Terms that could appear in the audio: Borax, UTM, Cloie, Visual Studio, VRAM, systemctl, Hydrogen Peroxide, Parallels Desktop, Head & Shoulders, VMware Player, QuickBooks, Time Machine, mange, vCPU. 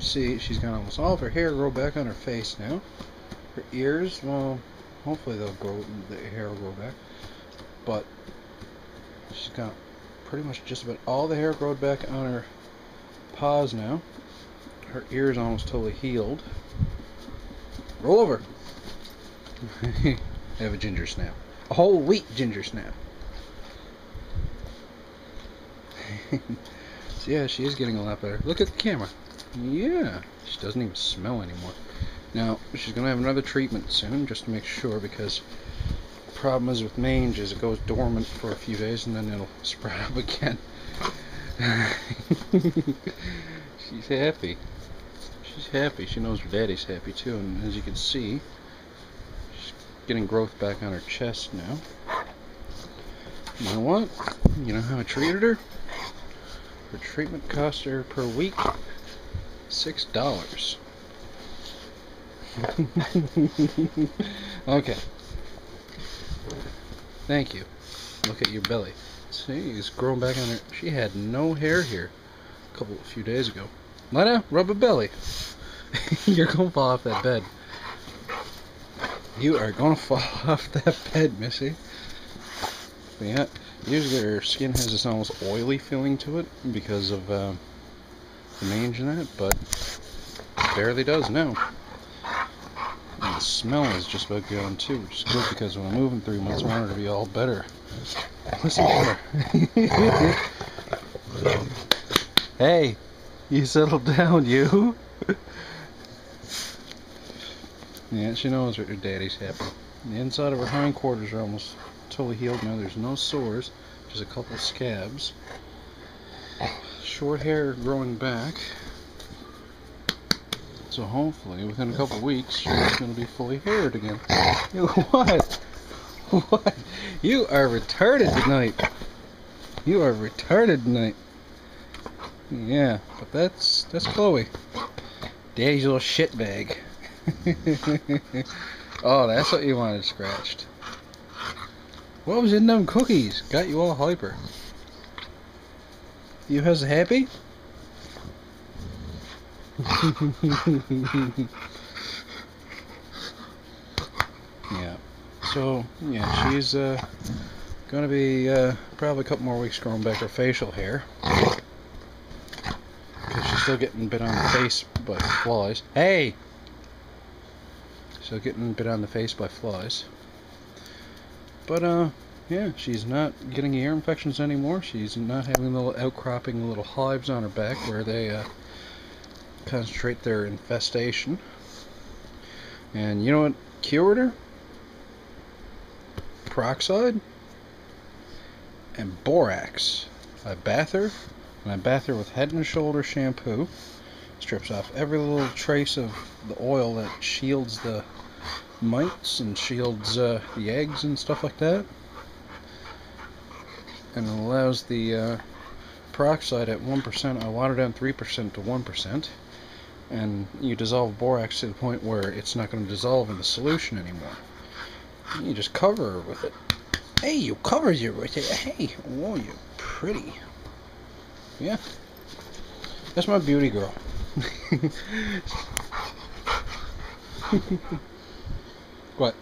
You see she's got almost all of her hair grow back on her face now. Her ears, well, hopefully they'll grow, the hair will grow back, but she's got pretty much just about all the hair grown back on her paws now. Her ears almost totally healed. Roll over. I have a ginger snap. A whole wheat ginger snap. So yeah, she is getting a lot better. Look at the camera. Yeah, she doesn't even smell anymore. Now, she's going to have another treatment soon, just to make sure, because the problem is with mange is it goes dormant for a few days and then it'll sprout up again. She's happy. She's happy. She knows her daddy's happy too, and as you can see, she's getting growth back on her chest now. You know what? You know how I treated her? Her treatment cost her per week $6. Okay. Thank you. Look at your belly. See, it's growing back on her. She had no hair here a few days ago. Lena, rub her belly. You're gonna fall off that bed. You are gonna fall off that bed, Missy. But yeah, usually her skin has this almost oily feeling to it because of the mange in it, but it barely does now. And the smell is just about gone too, which is good because when I move in 3 months, I want her to be all better. Listen to her. Hey, you settle down, you. Yeah, she knows her daddy's happy. The inside of her hindquarters are almost totally healed now. There's no sores, just a couple scabs. Short hair growing back. So hopefully, within a couple weeks, she's going to be fully haired again. What? What? You are retarded tonight. You are retarded tonight. Yeah, but that's Cloie. Daddy's little shitbag. Oh, that's what you wanted scratched. What was in them cookies? Got you all hyper. You was happy? Yeah. So, yeah, she's gonna be probably a couple more weeks growing back her facial hair. Because she's still getting bit on the face by flies. Hey! Still getting bit on the face by flies. But, yeah, she's not getting ear infections anymore. She's not having little outcropping little hives on her back where they concentrate their infestation. And you know what cured her? Peroxide and Borax. I bathe her, and I bathe her with Head and Shoulder shampoo. Strips off every little trace of the oil that shields the mites and shields the eggs and stuff like that, and it allows the peroxide at 1%. I water down 3% to 1%, and you dissolve borax to the point where it's not going to dissolve in the solution anymore. You just cover her with it. Hey, you cover her with it. Hey, oh, you pretty. Yeah. That's my beauty girl. What?